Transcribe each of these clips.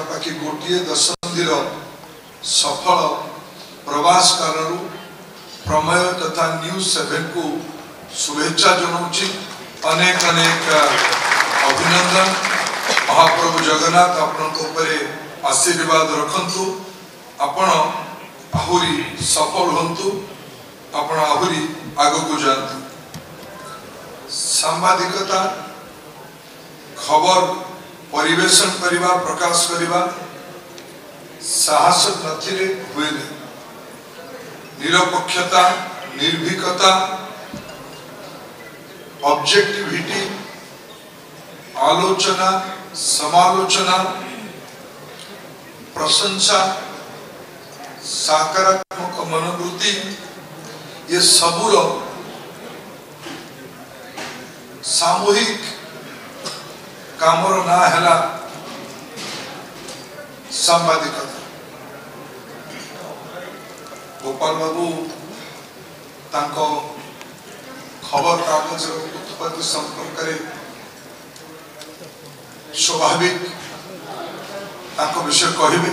पखापाखि गोटे दशंधि सफल प्रवास कालू प्रमेय तथा न्यूज 7 को शुभेच्छा जनाऊँ अनेक अनेक अभिनंदन। महाप्रभु जगन्नाथ आपण आशीर्वाद रखंतु, आपण आहुरी सफल हंतु, आपण आहुरी आगकू जातु। सांबादिकता खबर परिवेशन करिबा प्रकाश करिबा साहस नथिले हुए नहीं। निरपक्षता, निर्भीकता, ऑब्जेक्टिविटी, आलोचना, समालोचना, प्रशंसा, सकारात्मक मनोवृत्ति, ये सबूर सामूहिक कामर ना है सांबादिकता। गोपाल बाबू तांको खबर कागज उत्पत्ति संपर्क स्वाभाविक तांको विषय कहे,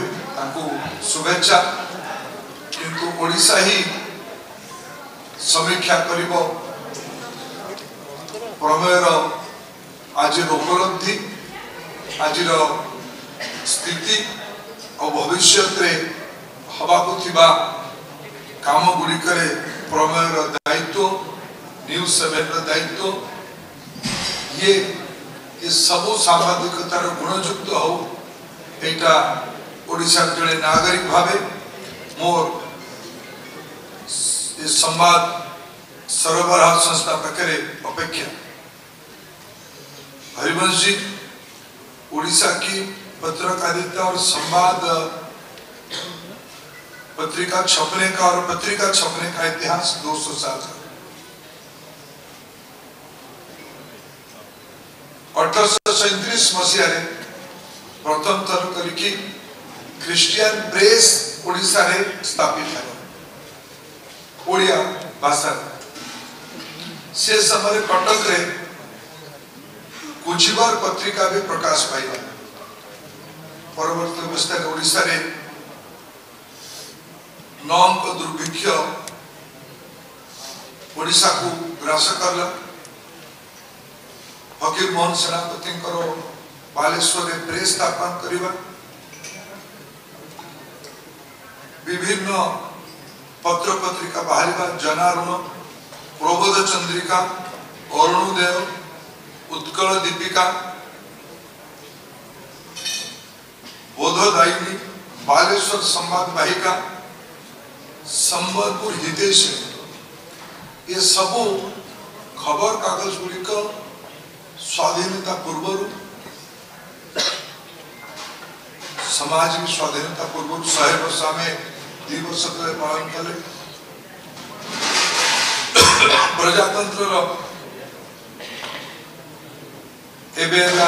शुभेच्छा। किंतु ओडिशा ही समीक्षा करिबो प्रमेयर आज उपलब्धि, आज स्थिति और भविष्य हवा काम गुड़िक प्रमेयर दायित्व, न्यूज 7 दायित्व, ये सब सांबादिकतार गुणयुक्त हो। यहाँ ओडिशार जड़े नागरिक भाव मोर ये संवाद सरबराह संस्था पाखे अपेक्षा। हरिवंश जी, उड़ीसा की पत्रकारिता और संवाद पत्रिका छपने का इतिहास 200 साल का। 1837 मसीह प्रथम थर करके क्रिश्चियन प्रेस उड़ीसा रे स्थापित है ओडिया भाषा। से समय कटक रे कुछबार पत्रिका भी प्रकाश पाइला। परवर्ती अवस्था ओडिशा रे नौंक दुर्भिक्ष ओडिशा को ग्रास करला। फकीर मोहन सेनापति बालेश्वर रे प्रेस स्थापन करवा, विभिन्न पत्र पत्रिका बाहर, जनारुण, प्रबोध चंद्रिका, अरुणोदय, उत्कल दीपिका, बोधदायिनी, बालेश्वर संवाद वाहिका, संबलपुर हितेश, ये सब खबर कागज गुड़िक स्वाधीनता पूर्व समाज की स्वाधीनता पूर्व 100 वर्ष में 2 वर्ष तले पालन कले। प्रजातंत्र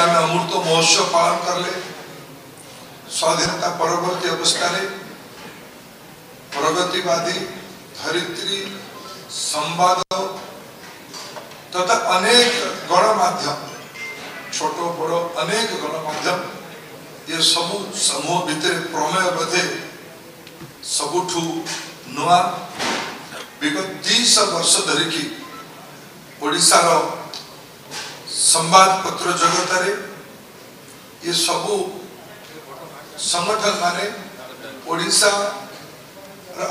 अमृत महोत्सव पालन करले। स्वाधीनता परवर्ती अवस्था प्रगतिवादी धरित्री संवाद तथा अनेक गणमाध्यम, छोट बड़ अनेक गणमाध्यम, ये सब समूह भितर प्रमेय बधे सबुठू नुआ। विगत 200 वर्ष धरिकी ओडिशा रो संवाद पत्र जगत रे ये सबू संगठन माने ओडिशा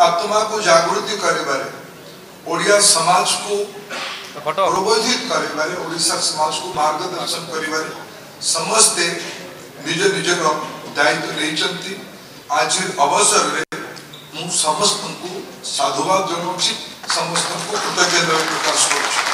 आत्मा को जागृति करे, ओडिया समाज को प्रबोधित करे, ओडिशा समाज को मार्गदर्शन करे, समस्ते निज निजर दायित्व लेइचंती। आज अवसर रे मु समस्त को साधुवाद जनाऊँ, समस्त को कृतज्ञता प्रकाश करुँ।